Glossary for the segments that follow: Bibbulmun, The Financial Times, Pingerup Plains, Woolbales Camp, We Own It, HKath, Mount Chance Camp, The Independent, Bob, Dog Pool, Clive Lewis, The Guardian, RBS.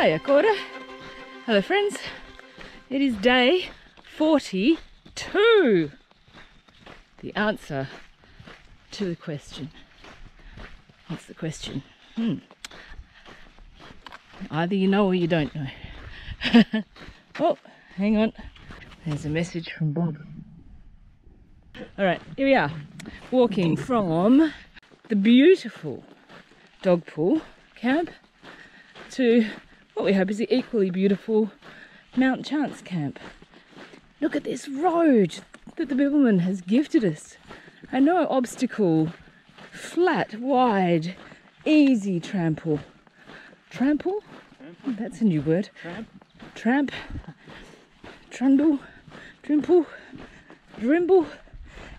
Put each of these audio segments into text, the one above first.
Hiya Korda. Hello friends, it is day 42. The answer to the question. What's the question? Either you know or you don't know. Oh, hang on. There's a message from Bob. Alright, here we are. Walking from the beautiful dog pool camp to what we hope is the equally beautiful Mount Chance camp. Look at this road that the Bibbulmun has gifted us. And no obstacle, flat, wide, easy trample. Trample? Trample? That's a new word. Tramp. Tramp. Trundle. Drimple. Drimble.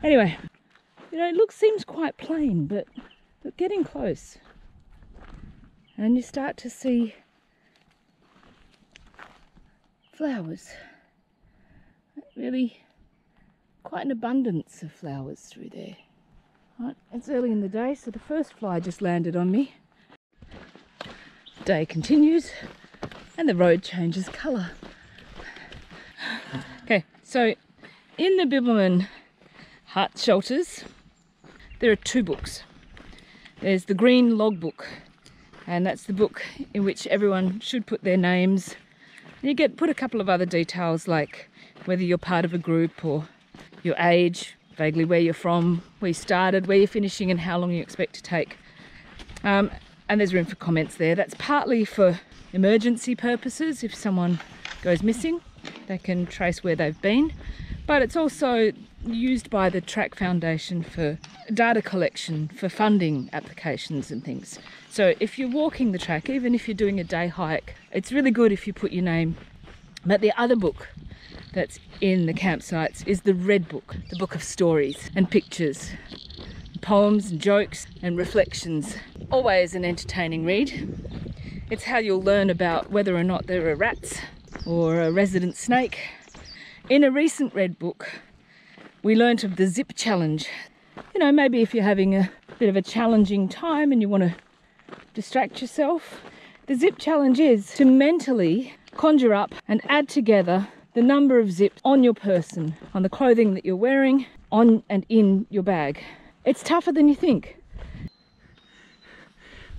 Anyway, you know, it seems quite plain, but we're getting close. And you start to see flowers. Really quite an abundance of flowers through there. Right, it's early in the day, so the first fly just landed on me. Day continues and the road changes colour. Okay, so in the Bibbulmun hut shelters there are two books. There's the green log book, and that's the book in which everyone should put their names. You get put a couple of other details, like whether you're part of a group or your age, vaguely where you're from, where you started, where you're finishing and how long you expect to take. And there's room for comments there. That's partly for emergency purposes. If someone goes missing, they can trace where they've been. But it's also used by the Track Foundation for data collection, for funding applications and things. So if you're walking the track, even if you're doing a day hike, it's really good if you put your name. But the other book that's in the campsites is the red book, the book of stories and pictures, poems and jokes and reflections. Always an entertaining read. It's how you'll learn about whether or not there are rats or a resident snake. In a recent red book, we learnt of the zip challenge. You know, maybe if you're having a bit of a challenging time and you want to distract yourself, the zip challenge is to mentally conjure up and add together the number of zips on your person, on the clothing that you're wearing, on and in your bag. It's tougher than you think.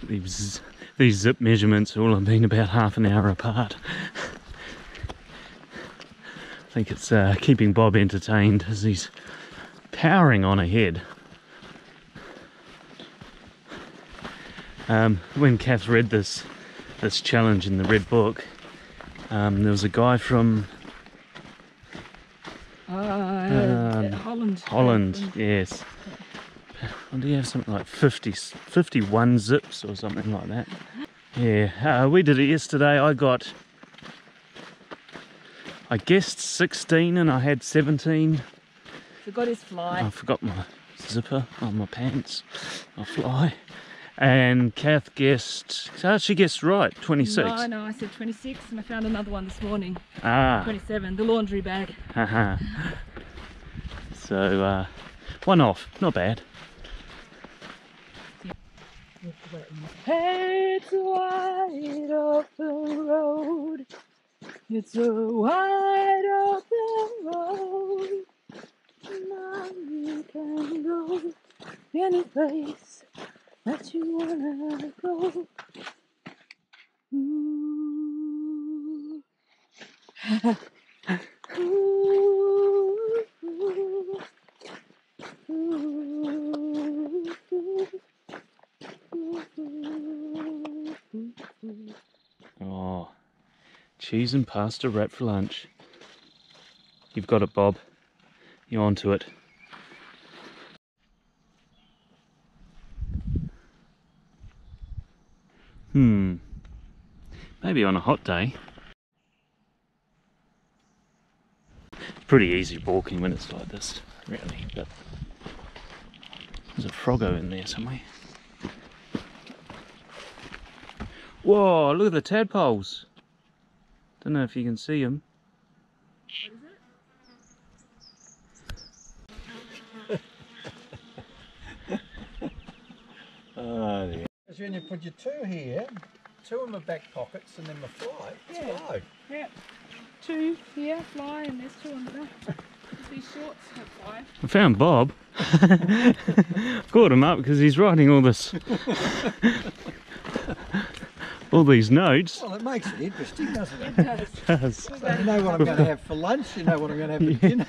These zip measurements all have been about half an hour apart. I think it's keeping Bob entertained as he's powering on ahead. When Kath read this challenge in the red book, there was a guy from Holland, yes. And do you have something like 51 zips or something like that? Yeah, we did it yesterday. I guessed 16 and I had 17. Forgot his fly. I forgot my zipper on my pants. My fly. And Kath guessed, she guessed right, 26. No, I said 26 and I found another one this morning. 27, the laundry bag. So, one off, not bad. It's a wide open road. It's a wide open road, now you can go any place that you wanna go. Ooh. Ooh, ooh, ooh, ooh, ooh, ooh. Oh. Cheese and pasta wrap for lunch. You've got it, Bob. You're onto it. Maybe on a hot day. It's pretty easy walking when it's like this, really. But there's a froggo in there somewhere. Whoa, look at the tadpoles. Don't know if you can see them. What is it? Oh dear. When you put your two here, two in my back pockets and then my fly. It's low. Yeah. Two here, fly, and there's two on the back. These shorts have fly. I found Bob. Caught him up because he's writing all this. All these notes. Well, it makes it interesting, doesn't it? It does. So you know what I'm going to have for lunch, you know what I'm going to have for dinner.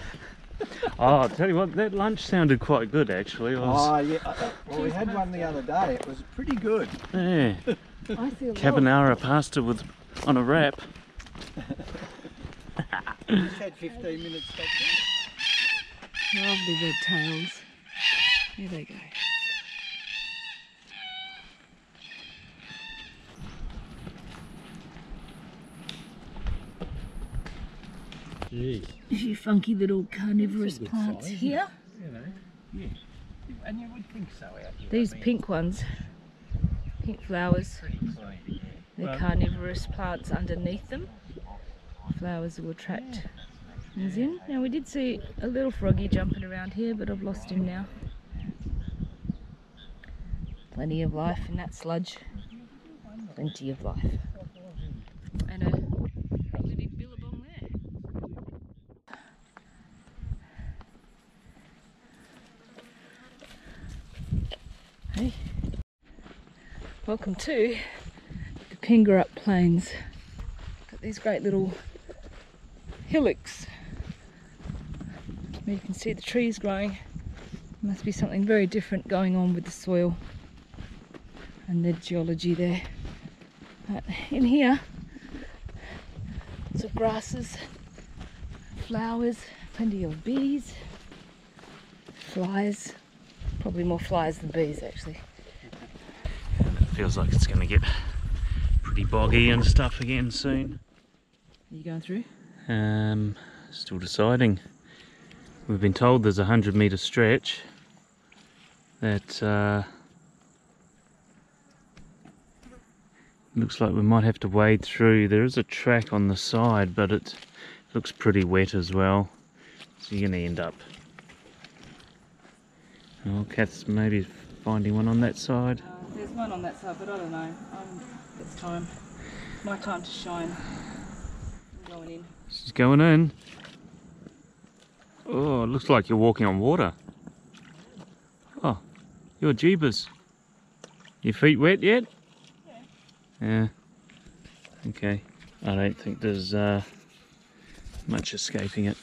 Oh, I'll tell you what, that lunch sounded quite good actually. Oh yeah, well we had one the other day, it was pretty good. Yeah. Carbonara pasta with on a wrap. We just had 15 minutes back then. Lovely red tails. Here they go. Jeez. A few funky little carnivorous plants size, here. You know, yes. And you would think so out here. These pink ones, pink flowers, they're carnivorous plants underneath them. Flowers will attract things in. Now we did see a little froggy jumping around here, but I've lost him now. Plenty of life in that sludge. Plenty of life. And a living billabong there. Hey. Welcome to the Pingerup Plains. Got these great little hillocks. You can see the trees growing. There must be something very different going on with the soil and the geology there. But in here, lots of grasses, flowers, plenty of bees, flies, probably more flies than bees actually. It feels like it's going to get pretty boggy and stuff again soon. Are you going through? Still deciding. We've been told there's a 100-metre stretch that looks like we might have to wade through. There is a track on the side, but it looks pretty wet as well, so you're going to end up. Oh, Kath's maybe finding one on that side. There's one on that side, but I don't know. It's time. My time to shine. I'm going in. She's going in. Oh, it looks like you're walking on water. Oh, you're jeebus. Your feet wet yet? Yeah. Yeah. Okay. I don't think there's much escaping it.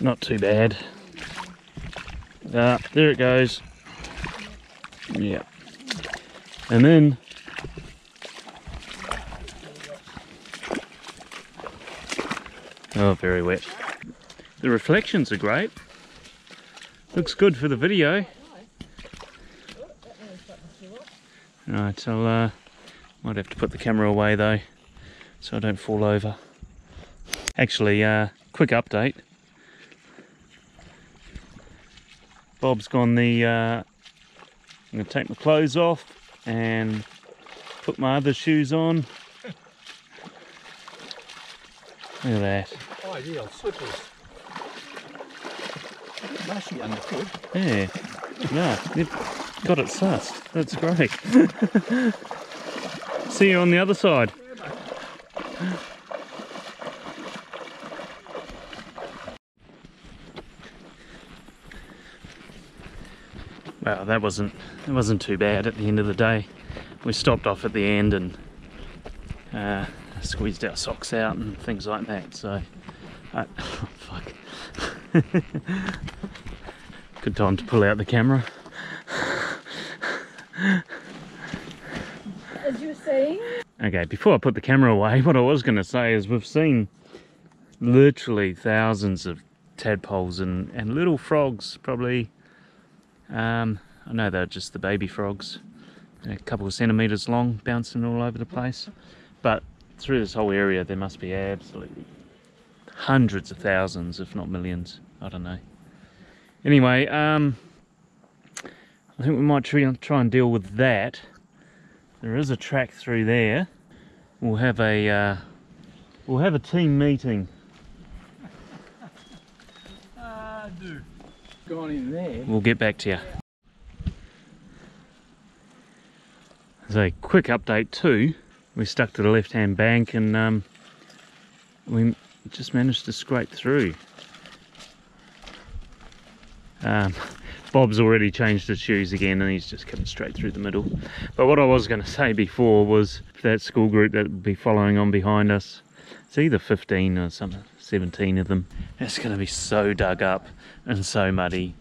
Not too bad. There it goes. Yeah. And then oh, very wet. The reflections are great. Looks good for the video. Right, I'll might have to put the camera away though, so I don't fall over. Actually, quick update. Bob's gone the. I'm gonna take my clothes off and put my other shoes on. Look at that. Ideal slippers. A bit mushy underfoot. Yeah. No, they've got it sussed. That's great. See you on the other side. Well, that wasn't too bad at the end of the day. We stopped off at the end and squeezed our socks out and things like that, so oh, fuck. Good time to pull out the camera. As you were saying. Okay, before I put the camera away, what I was going to say is we've seen literally thousands of tadpoles and little frogs, probably. I know they're just the baby frogs, a couple of centimetres long, bouncing all over the place, but through this whole area there must be absolutely hundreds of thousands, if not millions. I don't know. Anyway, I think we might try and deal with that. There is a track through there. We'll have a team meeting. Dude, gone in there. We'll get back to you. As a quick update too, we stuck to the left-hand bank and we just managed to scrape through. Bob's already changed his shoes again and he's just coming straight through the middle. But what I was going to say before was that school group that would be following on behind us, it's either 15 or something, 17 of them. It's going to be so dug up and so muddy.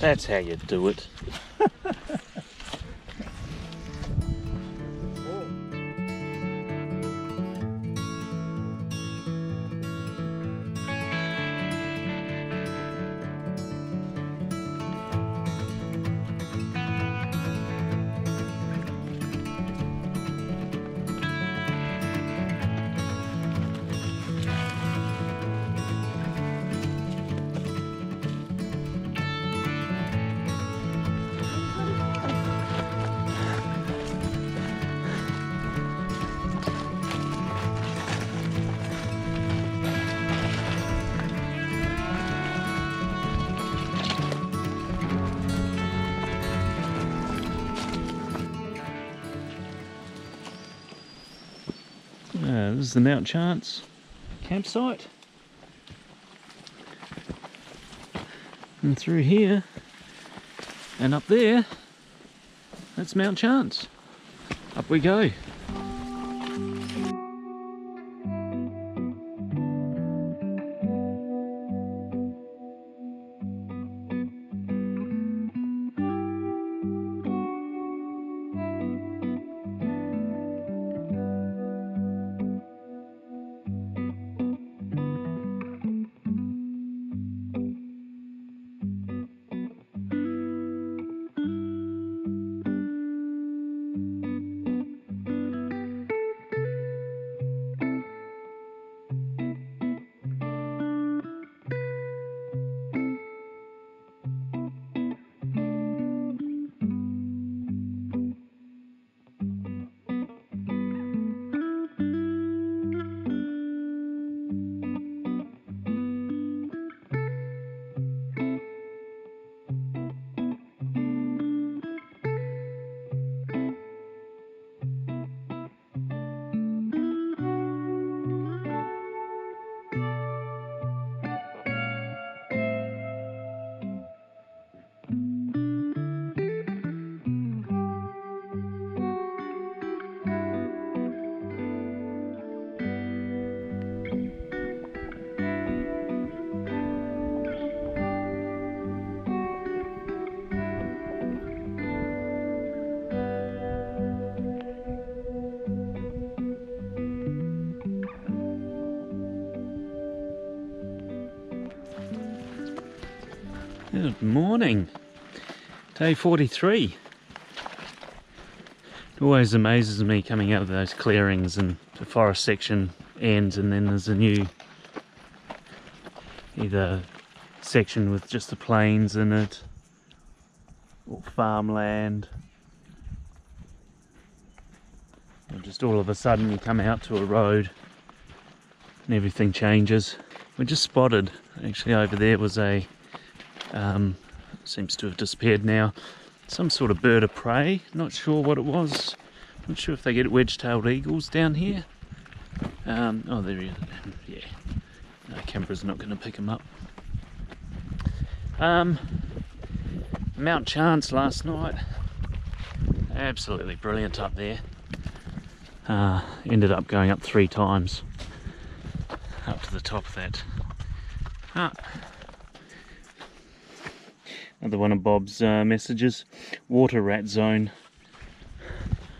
That's how you do it. This is the Mount Chance campsite, and through here and up there, that's Mount Chance. Up we go. Good morning, day 43. It always amazes me coming out of those clearings and the forest section ends and then there's a new either section with just the plains in it or farmland, or just all of a sudden you come out to a road and everything changes. We just spotted, actually over there was a seems to have disappeared now, some sort of bird of prey. Not sure what it was. Not sure if they get wedge-tailed eagles down here. Oh, there he is. Yeah, no, camera's not going to pick him up. Mount Chance last night, absolutely brilliant up there. Ended up going up 3 times up to the top of that. Another one of Bob's messages, water rat zone.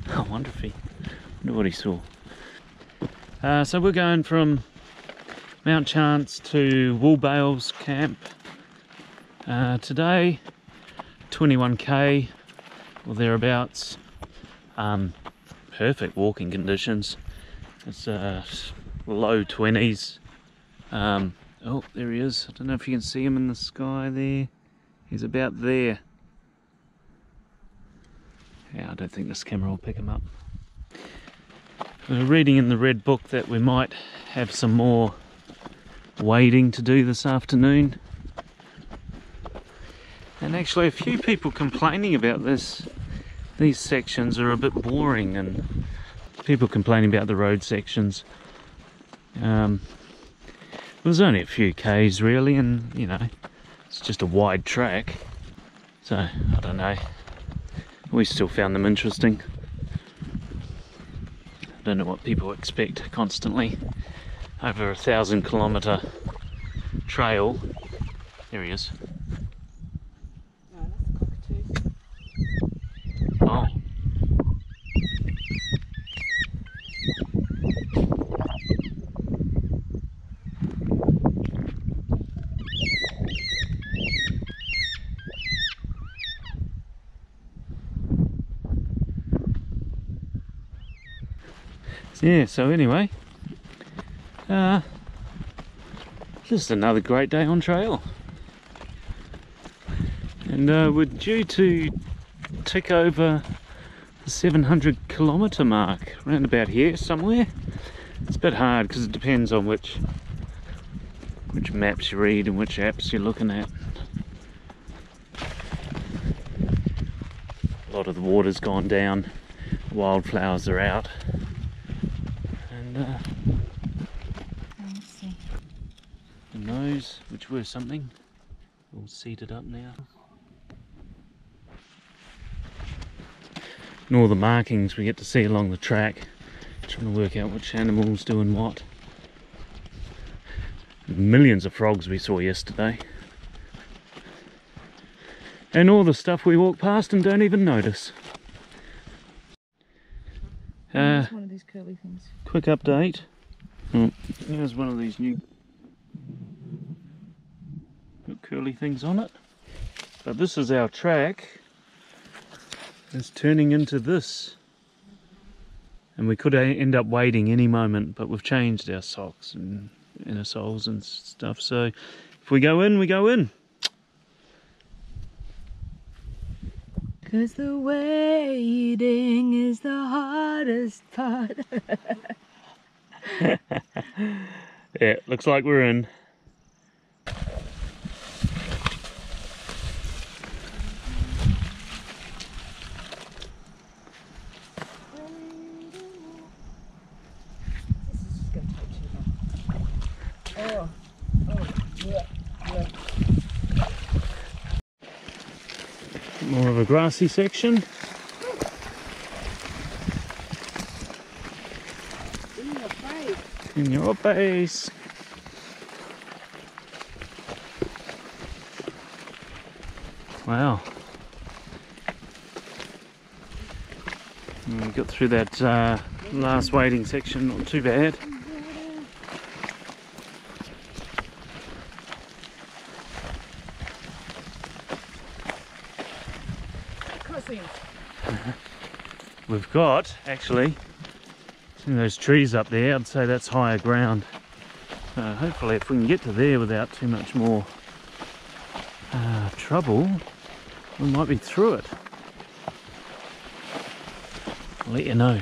I wonder if wonder what he saw. So we're going from Mount Chance to Woolbales Camp today, 21k or thereabouts. Perfect walking conditions. It's low 20s. Oh, there he is. I don't know if you can see him in the sky there. He's about there. Yeah, I don't think this camera will pick him up. We're reading in the red book that we might have some more wading to do this afternoon. And actually a few people complaining about this these sections are a bit boring and people complain about the road sections. It was only a few k's really, and you know, it's just a wide track, so I don't know, we still found them interesting. I don't know what people expect constantly over 1,000 kilometer trail. There he is. Oh. Yeah, so anyway, just another great day on trail. And we're due to tick over the 700 kilometre mark, around about here somewhere. It's a bit hard because it depends on which maps you read and which apps you're looking at. A lot of the water's gone down, wildflowers are out. And those, which were something, all seated up now. And all the markings we get to see along the track, trying to work out which animal's doing what. Millions of frogs we saw yesterday. And all the stuff we walk past and don't even notice. That's one of these curly things. Quick update. Oh, there's one of these new curly things on it. But this is our track. It's turning into this. And we could end up wading any moment, but we've changed our socks and inner soles and stuff. So if we go in, we go in. 'Cause the wading is the hardest part. Yeah, looks like we're in. More of a grassy section. In your face. Wow. We got through that last wading section, not too bad. We've got, actually, those trees up there, I'd say that's higher ground. Hopefully if we can get to there without too much more trouble, we might be through it. I'll let you know.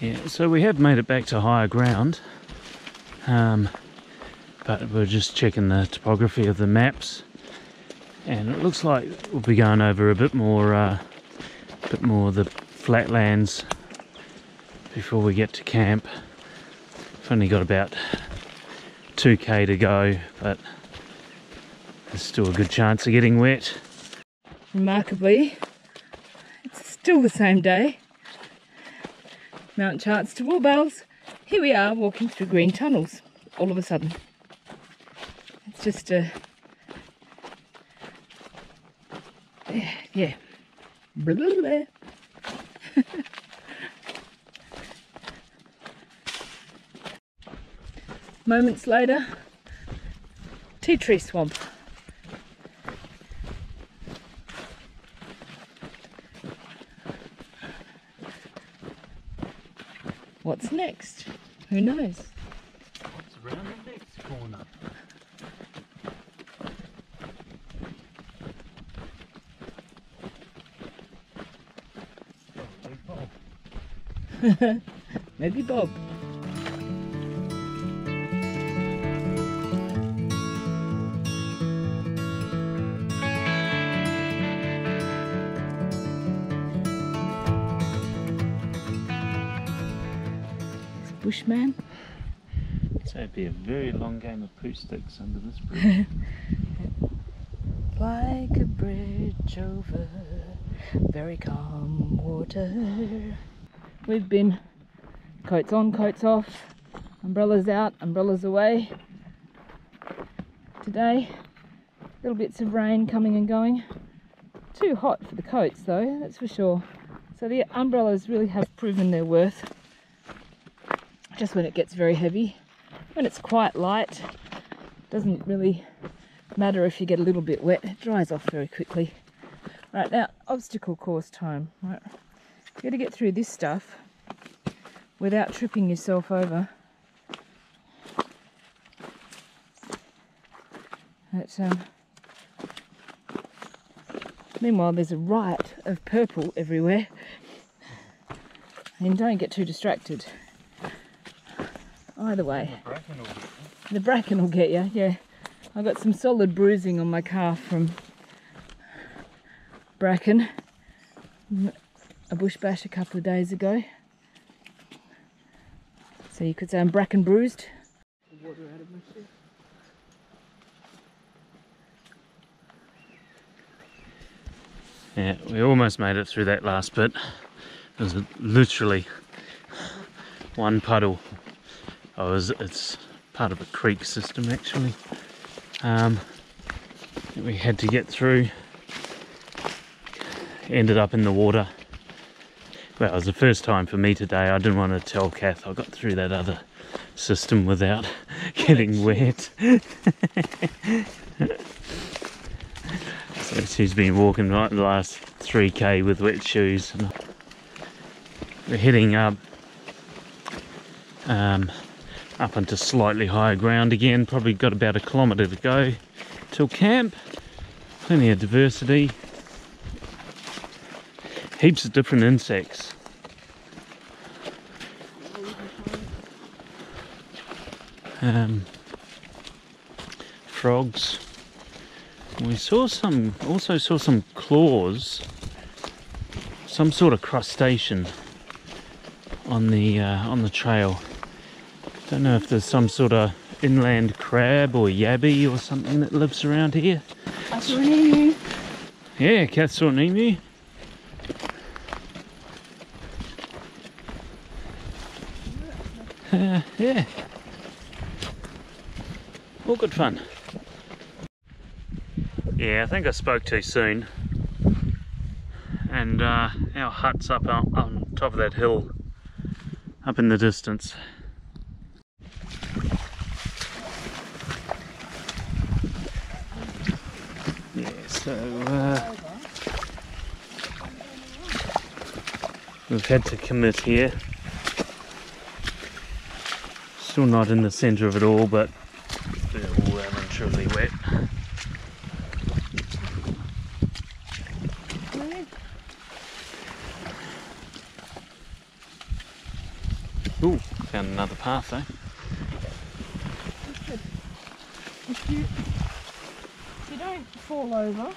Yeah, so we have made it back to higher ground, but we're just checking the topography of the maps. And it looks like we'll be going over a bit more of the flatlands before we get to camp. We've only got about 2k to go, but there's still a good chance of getting wet. Remarkably, it's still the same day. Mount Chance to Woolbales. Here we are walking through green tunnels all of a sudden. It's just a... Yeah. Blah, blah, blah. Moments later, tea tree swamp. What's next? Who knows? What's around the next corner? Maybe Bob. bushman. So it'd be a very long game of poo sticks under this bridge. Like a bridge over very calm water. We've been coats on, coats off, umbrellas out, umbrellas away. Today, little bits of rain coming and going. Too hot for the coats though, that's for sure. So the umbrellas really have proven their worth. Just when it gets very heavy. When it's quite light, it doesn't really matter if you get a little bit wet, it dries off very quickly. Right, now obstacle course time. Right, you got to get through this stuff without tripping yourself over. But, meanwhile there's a riot of purple everywhere, and don't get too distracted either way. The bracken will get you, yeah. I got some solid bruising on my calf from bracken, a bush bash a couple of days ago. So you could say I'm bracken bruised. The water out of my shoe. Yeah, we almost made it through that last bit. It was literally one puddle. It's part of a creek system actually. We had to get through, ended up in the water. Well, it was the first time for me today. I didn't want to tell Kath I got through that other system without getting wet. So she's been walking right the last 3K with wet shoes. We're heading up onto slightly higher ground again. Probably got about a kilometre to go till camp. Plenty of diversity. Heaps of different insects. Frogs. We saw some, also saw some claws, some sort of crustacean on the trail. Don't know if there's some sort of inland crab or yabby or something that lives around here. I saw an emu. Yeah, Kath saw an emu. Yeah. All good fun. Yeah, I think I spoke too soon. And our hut's up on top of that hill, up in the distance. So we've had to commit here. Still not in the centre of it all, but they're all truly wet. Ooh, found another path though. Fall over,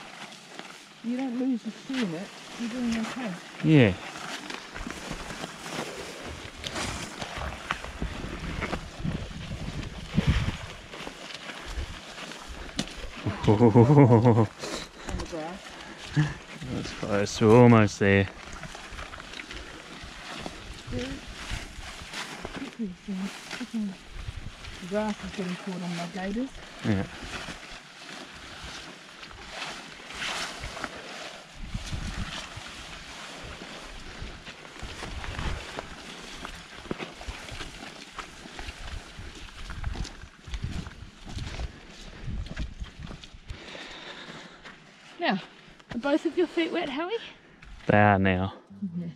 you don't lose the shoe in it, you're doing okay. Yeah. Oh. That's close, we're almost there. The grass is getting caught on my gaiters. Yeah. Now, are both of your feet wet, Howie? They are now. Mm-hmm.